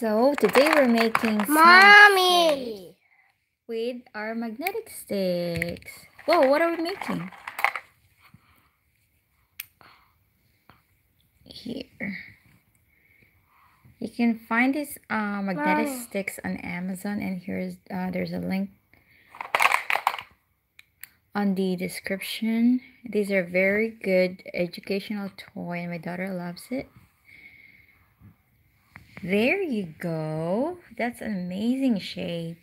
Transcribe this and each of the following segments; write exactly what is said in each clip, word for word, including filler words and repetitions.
So today we're making Mommy with our magnetic sticks. Whoa, what are we making? Here. You can find these uh, magnetic Mommy. sticks on Amazon, and here's uh, there's a link on the description. These are very good educational toy and my daughter loves it. There you go. That's an amazing shape.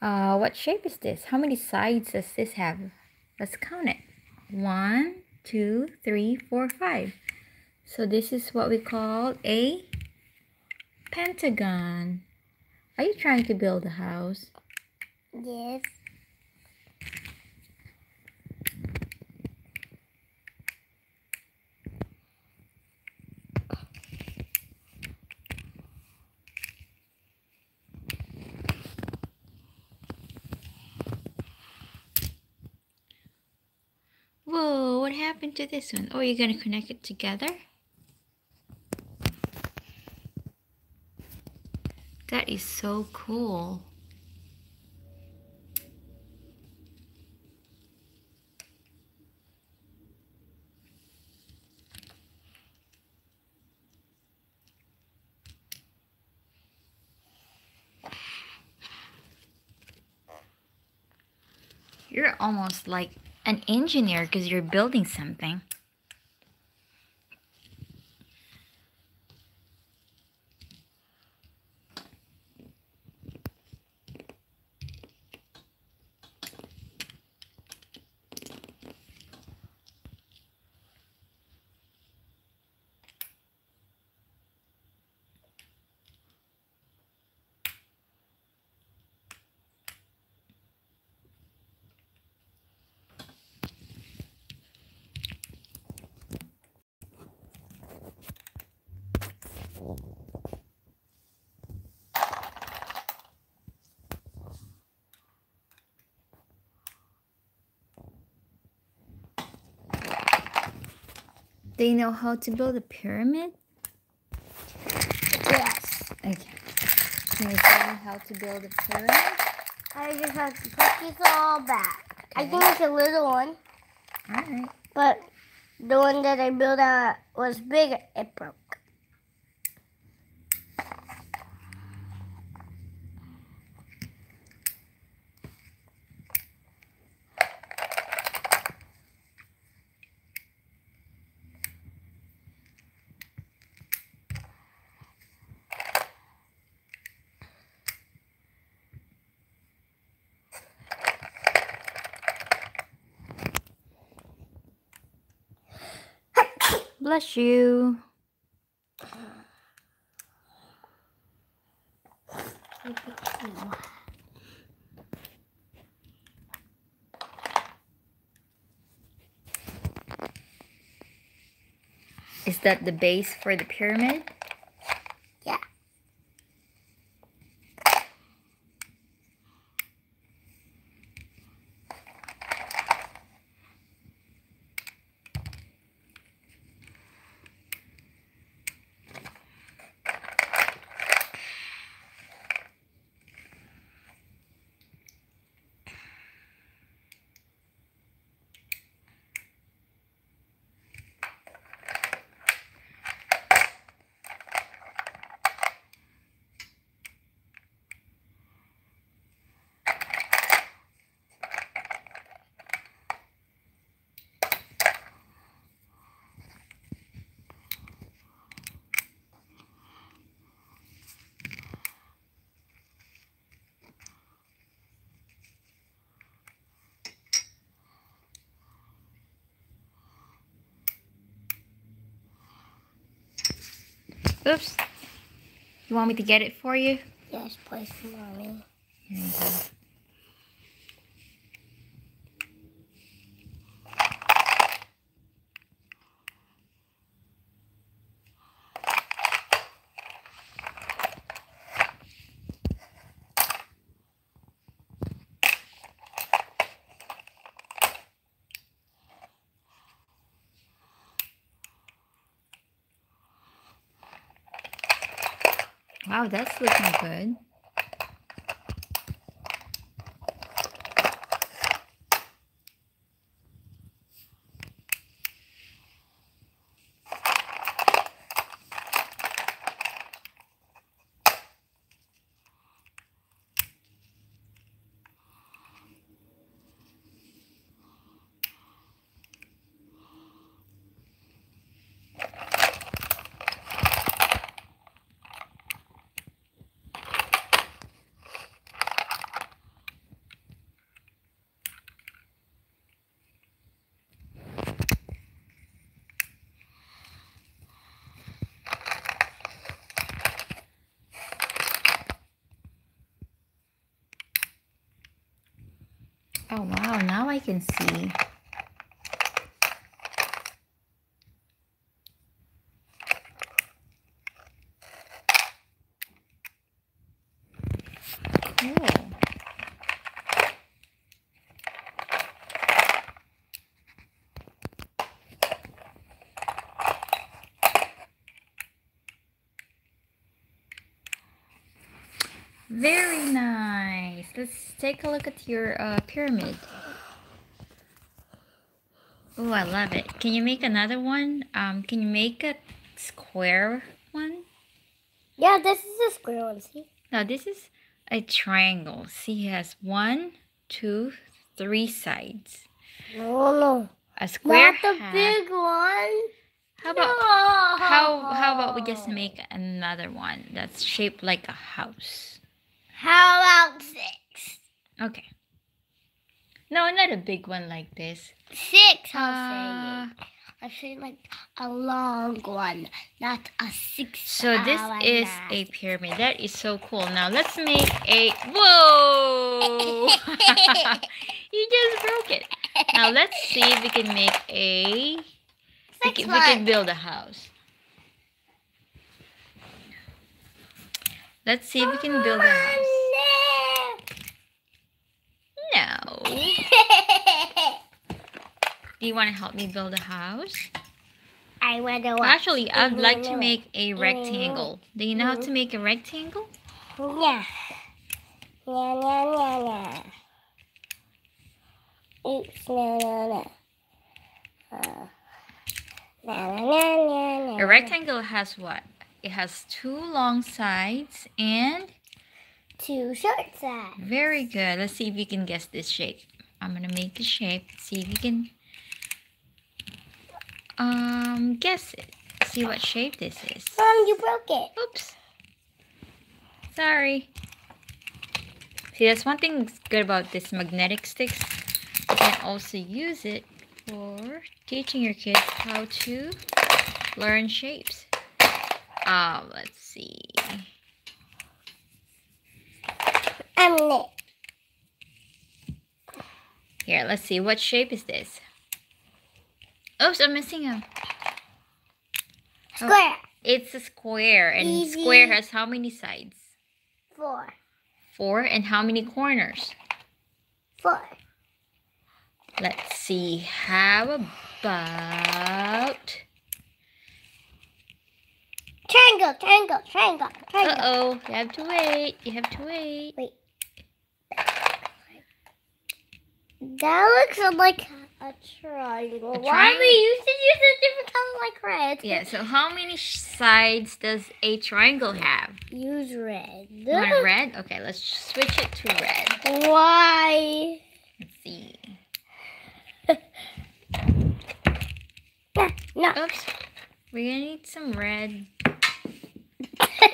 Uh, what shape is this? How many sides does this have? Let's count it. One, two, three, four, five. So this is what we call a pentagon. Are you trying to build a house? Yes. Whoa, what happened to this one? Oh, you're going to connect it together? That is so cool. You're almost like an engineer because you're building something. They know how to build a pyramid? Yes. Okay. Can you tell me how to build a pyramid? I just have to put these all back. Okay. I think it's a little one. Alright. But the one that I built out was bigger. It broke. Bless you. Is that the base for the pyramid? Yeah. Oops. You want me to get it for you? Yes, please, Mommy. Here you go. Wow, that's looking good. Oh wow, now I can see. Very nice. Let's take a look at your uh, pyramid. Oh, I love it. Can you make another one? Um, can you make a square one? Yeah, this is a square one. See? No, this is a triangle. See, it has one, two, three sides. No, no. A square. Not the hat. Big one. How about no. how how about we just make another one that's shaped like a house? How about six? Okay. No, not a big one like this. Six, I'll uh, say it. I'll say like a long one, not a six. So this is that. a pyramid. That is so cool. Now let's make a... Whoa! You just broke it. Now let's see if we can make a... Six we, can, we can build a house. Let's see if we can build a house. No. Do you want to help me build a house? I want to. Actually, I'd like to make a rectangle. Do you know how to make a rectangle? Yeah. La la la la. Oops, la la la. La la la la. A rectangle has what? It has two long sides and two short sides. Very good. Let's see if you can guess this shape. I'm gonna make a shape. See if you can um guess it. See what shape this is. Mom, you broke it. Oops. Sorry. See, that's one thing that's good about this magnetic sticks. You can also use it for teaching your kids how to learn shapes. Uh, let's see. I'm lit. Here, let's see. What shape is this? Oops, I'm missing a... Square. Oh, it's a square. And Easy. Square has how many sides? Four. Four. And how many corners? Four. Let's see. How about... Triangle, triangle, triangle, triangle. Uh-oh, you have to wait, you have to wait. Wait. That looks like a triangle. A tri Why we used to use a different color like red? Yeah, so how many sides does a triangle have? Use red. You want red? Okay, let's switch it to red. Why? Let's see. no, no. Oops, we're gonna need some red. You're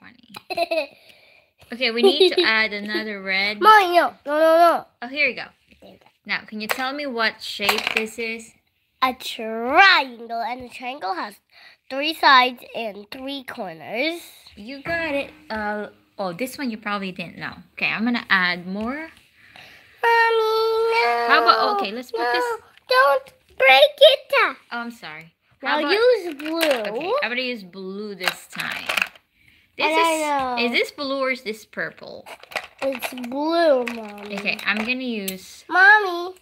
funny. Okay, we need to add another red. Mine, no, no, no, no. Oh, here you go. There you go. Now, can you tell me what shape this is? A triangle, and a triangle has three sides and three corners. You got it. Uh, oh, this one you probably didn't know. Okay, I'm gonna add more. Mommy, no. How about? Okay, let's put no, this. Don't break it. Oh, I'm sorry. I'll use blue. Okay, I'm gonna use blue this time. This and is is this blue or is this purple? It's blue, Mommy. Okay, I'm gonna use. Mommy,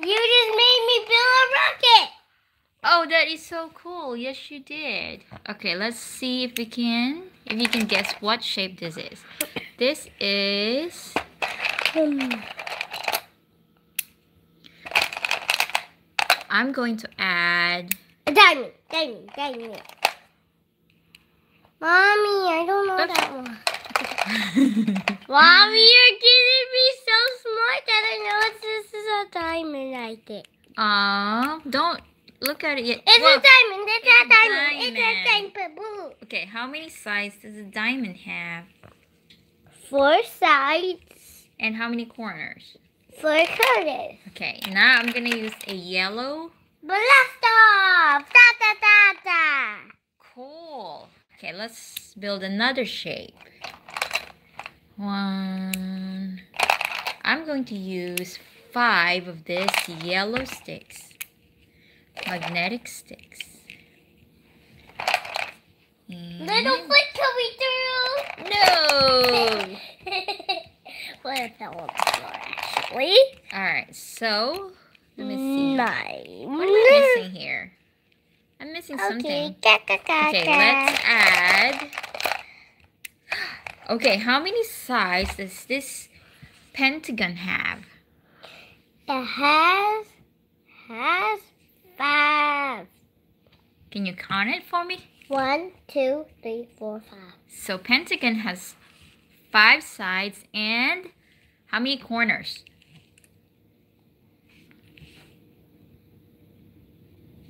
you just made me build a rocket. Oh, that is so cool. Yes, you did. Okay, let's see if we can, if you can guess what shape this is. This is... I'm going to add... A diamond, diamond, diamond. Mommy, I don't know Oops. that one. Mommy, you're gonna be so smart that I know this is a diamond, I think. Aw, don't look at it yet. It's Whoa. a diamond, it's, it's a, a diamond. diamond, it's a diamond. Okay, how many sides does a diamond have? Four sides. And how many corners? Four corners. Okay, now I'm gonna use a yellow. Blast off! Da da da da! Cool. Okay, let's build another shape. One. I'm going to use five of this yellow sticks. Magnetic sticks. And little foot coming through! No! What if that one floor actually? Alright, so let me see. Nine. What am I missing here? I'm missing okay. something. Ka, ka, ka, okay, ka. let's add. Okay, how many sides does this pentagon have? It has, has five. Can you count it for me? One, two, three, four, five. So pentagon has five sides and how many corners?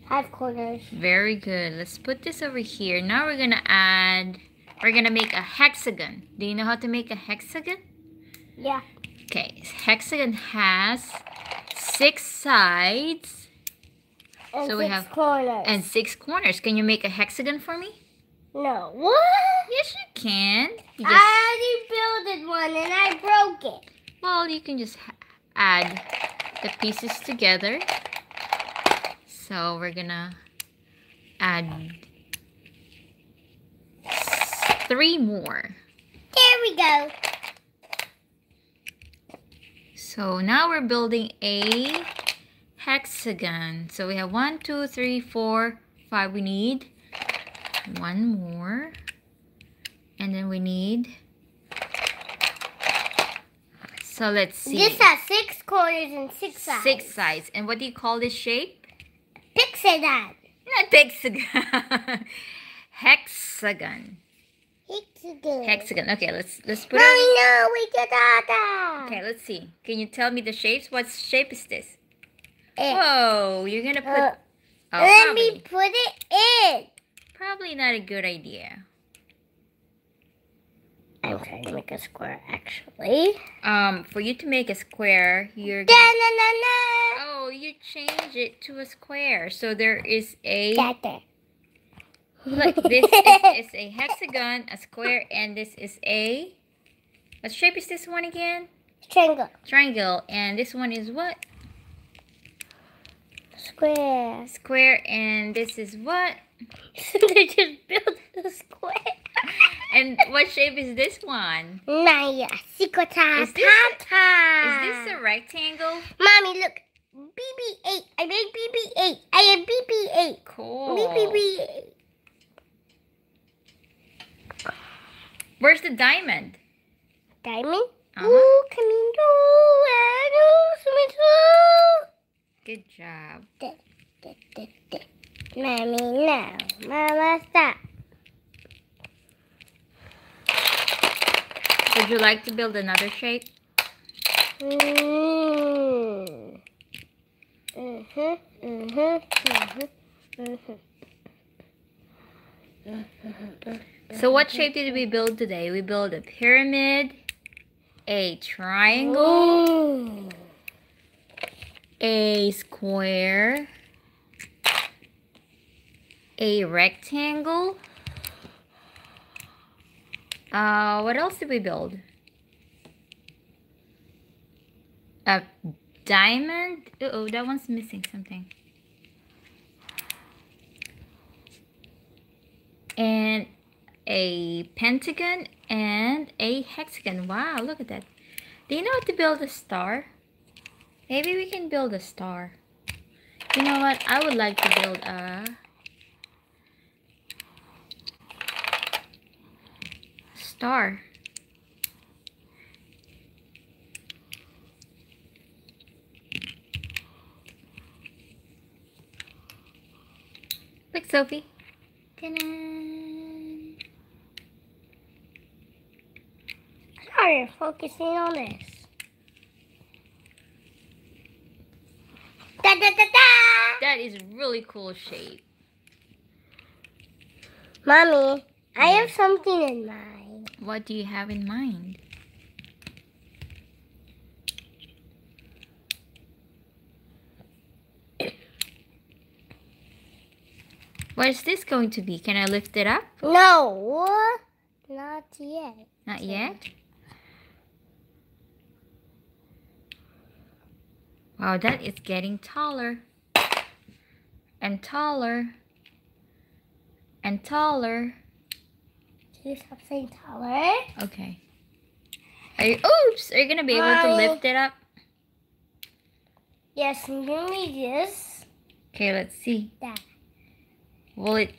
Five corners. Very good. Let's put this over here. Now we're gonna add. We're going to make a hexagon. Do you know how to make a hexagon? Yeah. Okay. Hexagon has six sides. And so six we have, corners. And six corners. Can you make a hexagon for me? No. What? Yes, you can. You just... I already built one and I broke it. Well, you can just add the pieces together. So we're going to add... Three more. There we go. So now we're building a hexagon. So we have one, two, three, four, five. We need one more. And then we need... So let's see. This has six corners and six sides. Six sides. And what do you call this shape? Pixagon. Not pixagon. Hexagon. Hexagon. Hexagon. Okay, let's let's put. No, it... no, we did that. Okay, let's see. Can you tell me the shapes? What shape is this? It. Whoa, you're gonna put. Uh, oh, let probably. me put it in. Probably not a good idea. I'm trying to make a square, actually. Um, for you to make a square, you're. Gonna... Da, na, na, na. Oh, you change it to a square. So there is a. That there. Look, this is, is a hexagon, a square, and this is a... What shape is this one again? Triangle. Triangle. And this one is what? Square. Square, and this is what? They just built a square. And what shape is this one? Naya, secret time. Is this a rectangle? Mommy, look. B B eight. I made B B eight. I have B B eight. Cool. B B eight. Where's the diamond? Diamond? Uh-huh. Ooh, coming through. Good job. Da, da, da, da. Mommy, now. Mama, stop. Would you like to build another shape? Mm. Mm-hmm, mm-hmm, mm-hmm, mm-hmm. So what shape did we build today? We built a pyramid, a triangle, Ooh. a square, a rectangle. Uh, what else did we build? A diamond? Uh-oh, that one's missing something. And a pentagon and a hexagon. Wow, look at that. Do you know how to build a star? Maybe we can build a star. You know what? I would like to build a star. Look, Sophie. Ta-da! Sorry, focusing on this. Da, da, da, da. That is really cool shape. Mommy, I have something in mind. What do you have in mind? What is this going to be? Can I lift it up? No, not yet. Not yet? Wow, that is getting taller. And taller. And taller. Can you stop saying taller? Okay. Are you, oops, are you going to be able Mommy. to lift it up? Yes, I'm going to need this. Okay, let's see. That. Will it,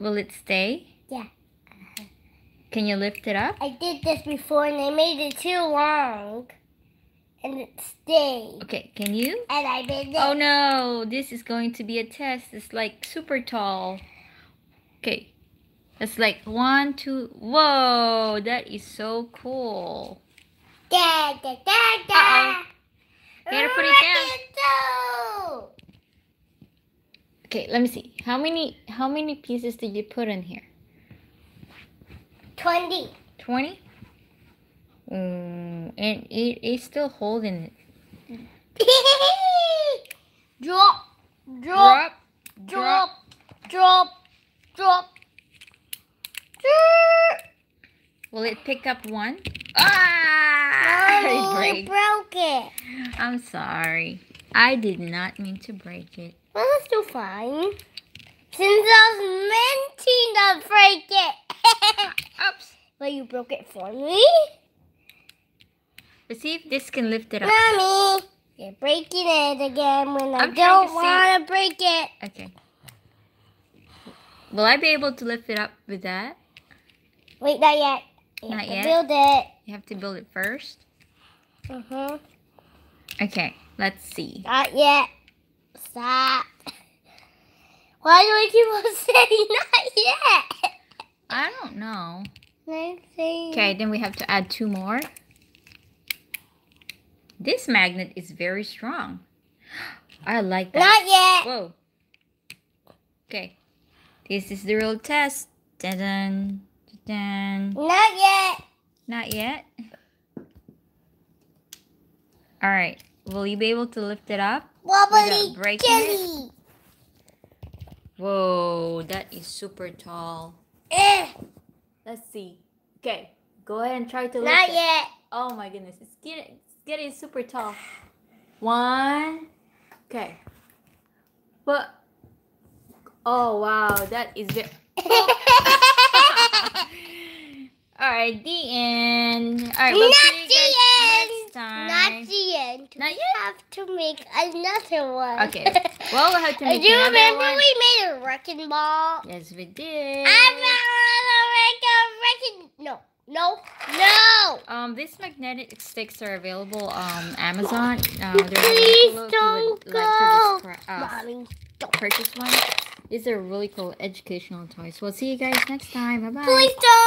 will it stay? Yeah. Uh-huh. Can you lift it up? I did this before and I made it too long. And it stayed. Okay, can you? And I did it. Oh no, this is going to be a test. It's like super tall. Okay. It's like one, two. Whoa, that is so cool. Da, da, da, da. Uh-oh. You gotta put it down. Okay, let me see. How many how many pieces did you put in here? Twenty. Twenty? Mm, and it is still holding it. Drop, drop, drop, drop, drop, drop. Will it pick up one? Ah! Mommy, you broke it. I'm sorry. I did not mean to break it. Well, that's still fine. Since I was meant to break it. Oops. Well, you broke it for me. Let's see if this can lift it up. Mommy, you're breaking it again when I don't want to break it. Okay. Will I be able to lift it up with that? Wait, not yet. You not have to yet. Build it. You have to build it first. Uh huh. Okay, let's see. Not yet. Stop. Why do I keep on saying not yet? I don't know. Okay, then we have to add two more. This magnet is very strong. I like that. Not yet. Whoa. Okay. This is the real test. Dun, dun, dun. Not yet. Not yet. All right. Will you be able to lift it up? Wobbly jelly. Whoa, that is super tall. Eh. Let's see. Okay. Go ahead and try to lift it. Not yet. Oh my goodness. It's getting... Getting super tall. One. Okay. But. Oh wow, that is very. All right, the end. All right, we'll not see you guys end. Next time. Not the end. Not yet. We have to make another one. Okay. Well, we'll have to make another one. Do you remember one. we made a wrecking ball? Yes, we did. I found a wrecking. No. No, no. Um, these magnetic sticks are available on Amazon. Uh, Please don't would, go. Like, uh, Mommy, don't purchase one. These are really cool educational toys. We'll see you guys next time. Bye bye. Please don't.